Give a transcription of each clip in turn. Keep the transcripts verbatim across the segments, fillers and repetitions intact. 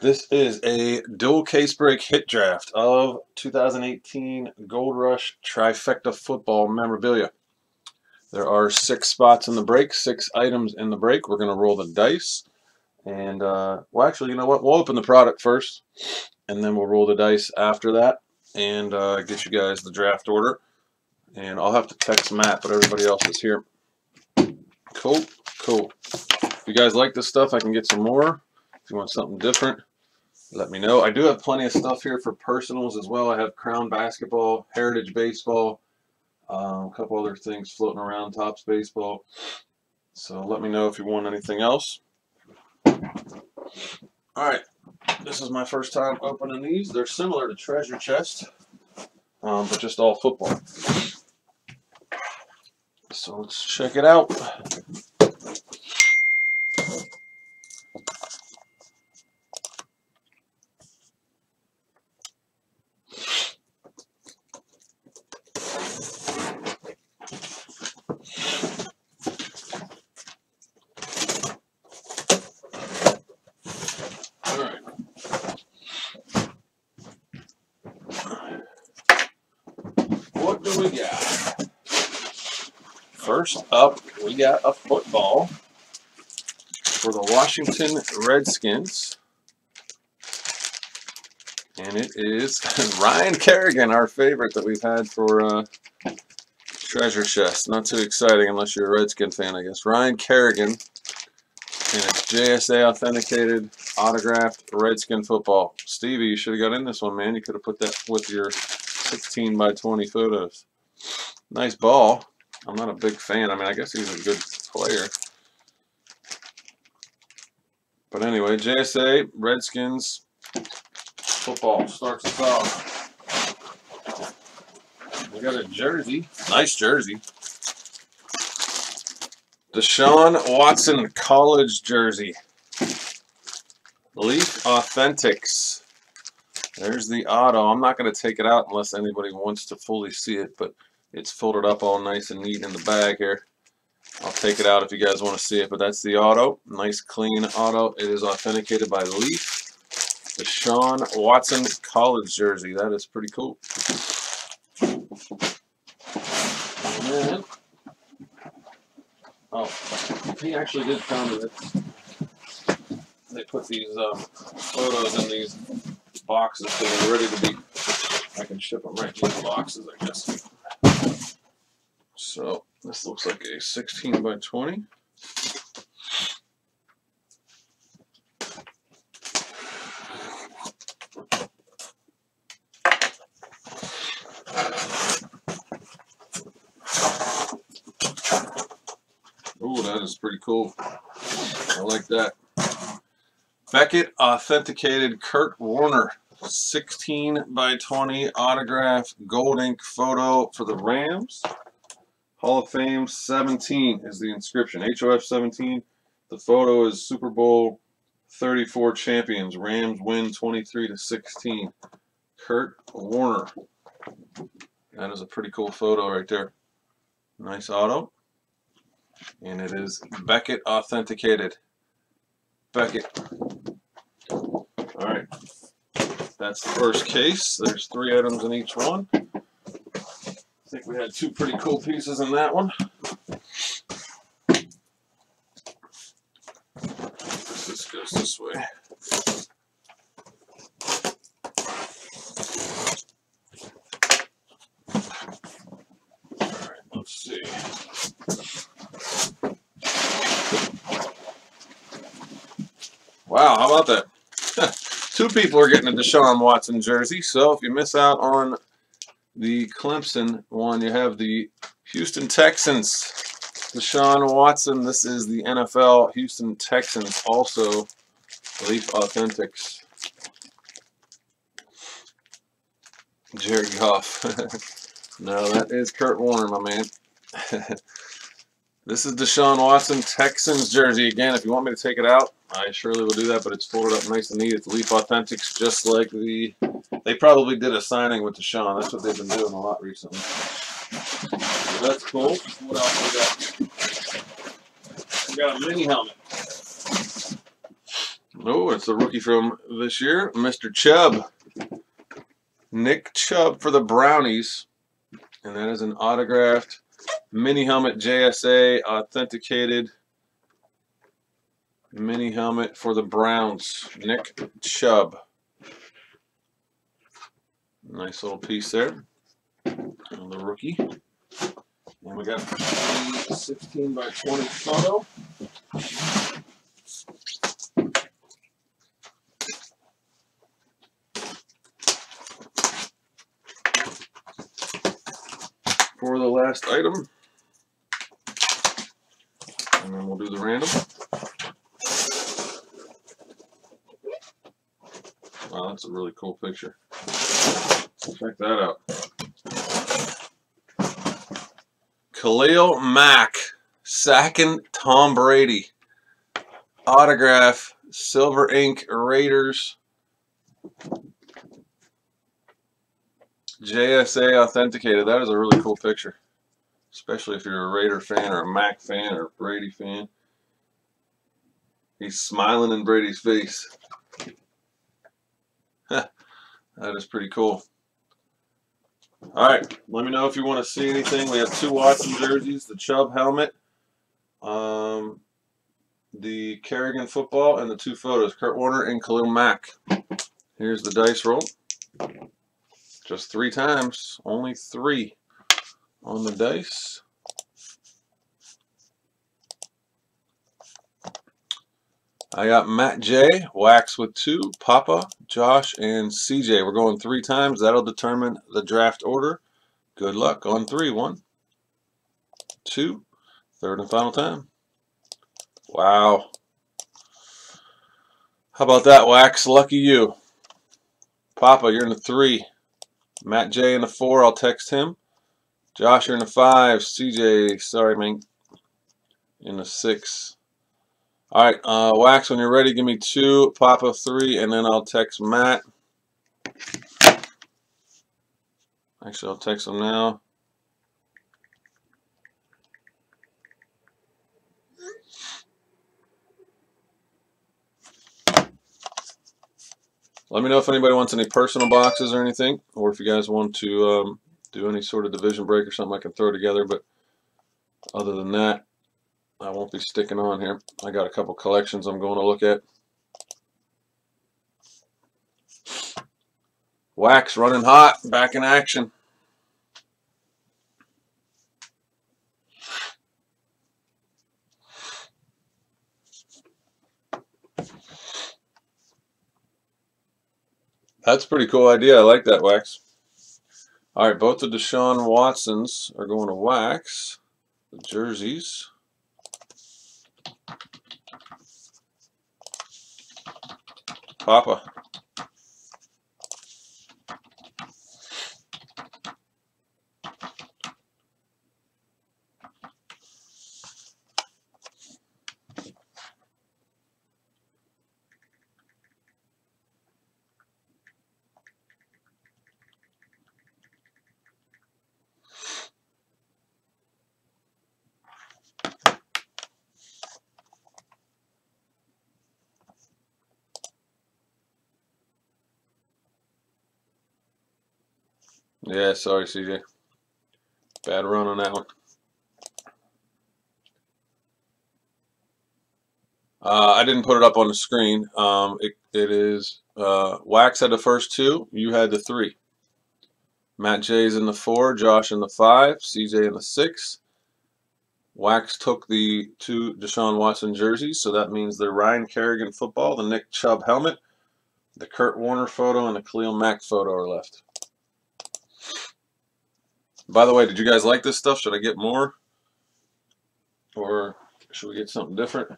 This is a dual case break hit draft of two thousand eighteen Gold Rush Trifecta Football memorabilia. There are six spots in the break, six items in the break. We're going to roll the dice. And, uh, well, actually, you know what? We'll open the product first, and then we'll roll the dice after that and uh, get you guys the draft order. And I'll have to text Matt, but everybody else is here. Cool, cool. If you guys like this stuff, I can get some more. If you want something different, let me know. I do have plenty of stuff here for personals as well. I have Crown Basketball, Heritage Baseball, um, a couple other things floating around, Topps Baseball. So let me know if you want anything else. Alright, this is my first time opening these. They're similar to Treasure Chest, um, but just all football. So let's check it out. We got, first up, we got a football for the Washington Redskins, and it is Ryan Kerrigan, our favorite that we've had for uh, Treasure Chest. Not too exciting unless you're a Redskin fan, I guess. Ryan Kerrigan, and it's J S A authenticated, autographed Redskin football. Stevie, you should have got in this one, man. You could have put that with your sixteen by twenty photos. Nice ball. I'm not a big fan. I mean, I guess he's a good player. But anyway, J S A, Redskins, football starts us off. We got a jersey. Nice jersey. Deshaun Watson college jersey. Leaf Authentics. There's the auto. I'm not going to take it out unless anybody wants to fully see it, but it's folded up all nice and neat in the bag here. I'll take it out if you guys want to see it, but that's the auto. Nice, clean auto. It is authenticated by Leaf. The Deshaun Watson college jersey. That is pretty cool. And, oh, he actually did come with it. They put these uh, photos in these boxes, so they're ready to be. I can ship them right to the boxes, I guess. So this looks like a sixteen by twenty. Oh, that is pretty cool. I like that. Beckett authenticated Kurt Warner, sixteen by twenty autograph gold ink photo for the Rams. Hall of Fame seventeen is the inscription. H O F seventeen. The photo is Super Bowl thirty-four champions. Rams win twenty-three to sixteen. Kurt Warner. That is a pretty cool photo right there. Nice auto. And it is Beckett authenticated. Beckett. Alright, that's the first case. There's three items in each one. I think we had two pretty cool pieces in that one. This goes this way. Alright, let's see. Wow, how about that? Two people are getting a Deshaun Watson jersey, so if you miss out on the Clemson one, you have the Houston Texans. Deshaun Watson, this is the N F L. Houston Texans, also Leaf Authentics. Jared Goff. No, that is Kurt Warner, my man. This is Deshaun Watson Texans jersey. Again, if you want me to take it out, I surely will do that, but it's folded up nice and neat. It's Leaf Authentics, just like the... They probably did a signing with Deshaun. That's what they've been doing a lot recently. So that's cool. What else we got? We got a mini helmet. Oh, it's the rookie from this year, Mister Chubb. Nick Chubb for the Brownies. And that is an autographed mini helmet J S A authenticated mini helmet for the Browns. Nick Chubb. Nice little piece there. And the rookie. And we got sixteen by twenty photo. For the last item. And then we'll do the random. Wow, that's a really cool picture. Check that out. Khalil Mack sacking Tom Brady. Autograph, silver ink, Raiders. J S A authenticated. That is a really cool picture. Especially if you're a Raider fan or a Mack fan or a Brady fan. He's smiling in Brady's face. That is pretty cool. Alright, let me know if you want to see anything. We have two Watson jerseys, the Chubb helmet, um, the Kerrigan football, and the two photos, Kurt Warner and Khalil Mack. Here's the dice roll. Just three times, only three on the dice. I got Matt J, Wax with two, Papa, Josh, and C J. We're going three times. That'll determine the draft order. Good luck on three. One, two, third and final time. Wow. How about that, Wax? Lucky you. Papa, you're in the three. Matt J in the four. I'll text him. Josh, you're in the five. C J, sorry, man, in the six. All right, uh, Wax, when you're ready, give me two, Papa three, and then I'll text Matt. Actually, I'll text him now. Let me know if anybody wants any personal boxes or anything, or if you guys want to um, do any sort of division break or something I can throw together, but other than that, I won't be sticking on here. I got a couple collections I'm going to look at. Wax running hot, back in action. That's a pretty cool idea. I like that, Wax. All right, both the Deshaun Watsons are going to Wax. The jerseys. Papa. Yeah, sorry, C J. Bad run on that one. Uh, I didn't put it up on the screen. Um, it, it is uh, Wax had the first two. You had the three. Matt J's in the four. Josh in the five. C J in the six. Wax took the two Deshaun Watson jerseys, so that means the Ryan Kerrigan football, the Nick Chubb helmet, the Kurt Warner photo, and the Khalil Mack photo are left. By the way, did you guys like this stuff? Should I get more? Or should we get something different?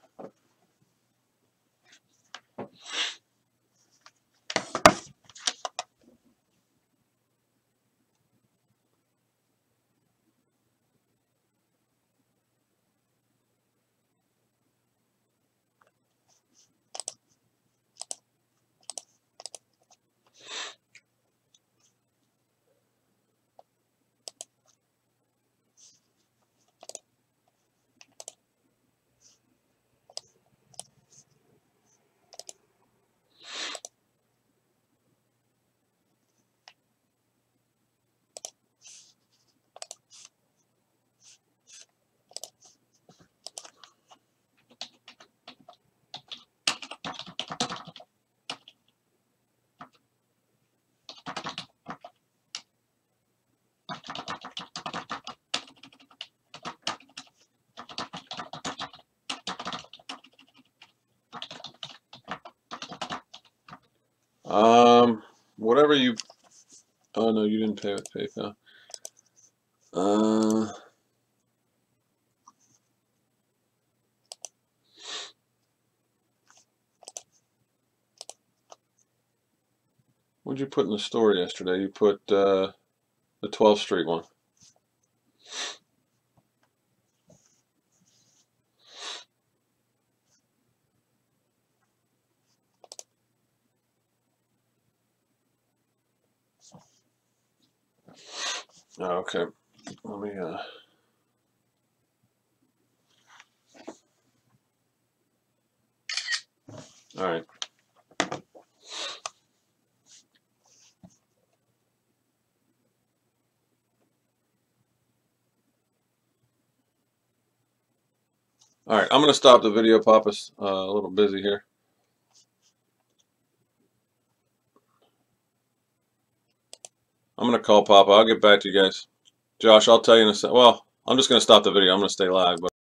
Um, whatever you. Oh no, you didn't pay with PayPal. Uh. What did you put in the store yesterday? You put uh, the twelfth Street one. Okay, let me, uh, all right. All right, I'm going to stop the video, Papa's uh, a little busy here. I'm going to call Papa. I'll get back to you guys. Josh, I'll tell you in a second. Well, I'm just going to stop the video. I'm going to stay live, but